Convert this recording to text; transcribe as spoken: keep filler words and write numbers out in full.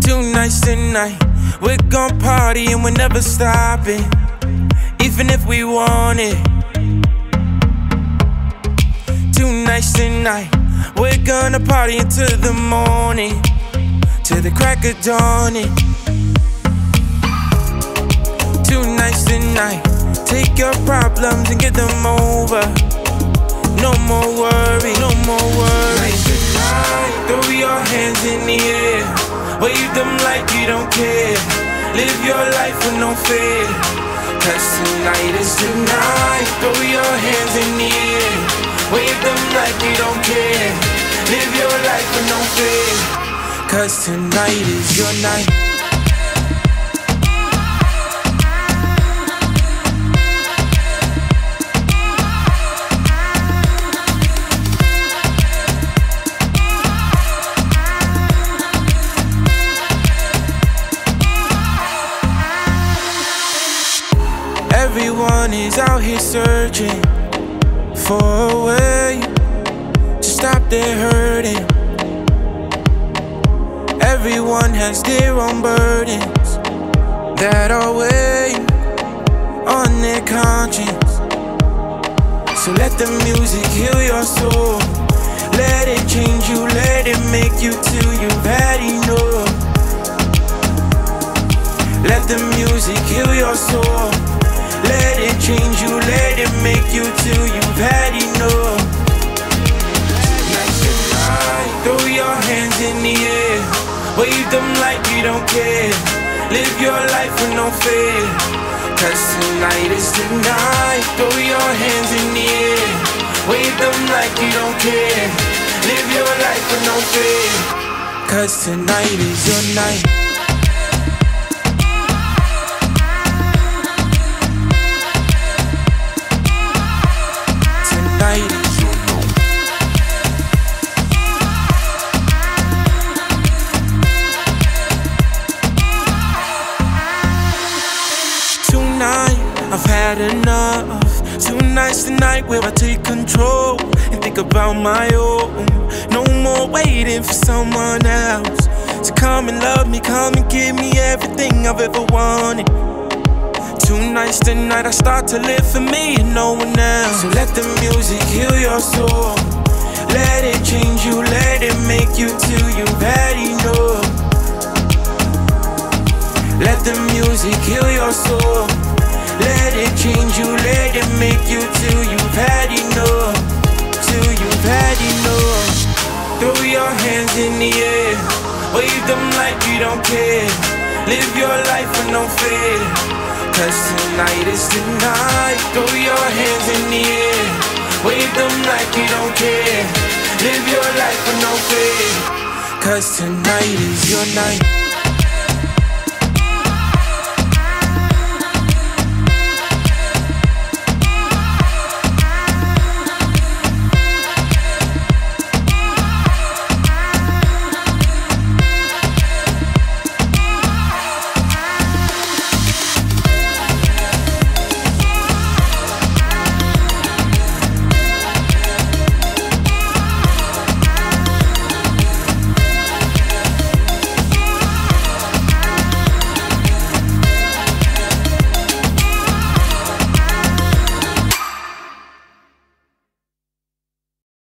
Two nights tonight, we're gon' party and we're never stopping, even if we want it. Two nights tonight, we're gonna party until the morning, till the crack of dawning. Two nights tonight, take your problems and get them over. No more worry, no more worry. Tonight, throw your hands in the air, wave them like you don't care. Live your life with no fear, 'cause tonight is tonight. Throw your hands in the air, wave them like you don't care. Live your life with no fear, 'cause tonight is your night. Everyone is out here searching for a way to stop their hurting. Everyone has their own burdens that are weighing on their conscience. So let the music heal your soul, let it change you, let it make you till you've had enough. Let the music heal your soul, let it change you, let it make you till you've had enough. Tonight, tonight, throw your hands in the air, wave them like you don't care. Live your life with no fear, 'cause tonight is tonight. Throw your hands in the air, wave them like you don't care. Live your life with no fear, 'cause tonight is your night. I've had enough. Two nights tonight where I take control and think about my own. No more waiting for someone else to come and love me, come and give me everything I've ever wanted. Two nights tonight I start to live for me and no one else. So let the music heal your soul, let it change you, let it make you till you've had enough. Let the music heal your soul, let it change you, let it make you till you've had enough, till you've had enough. Throw your hands in the air, wave them like you don't care. Live your life with no fear, 'cause tonight is tonight. Throw your hands in the air, wave them like you don't care. Live your life with no fear, 'cause tonight is your night.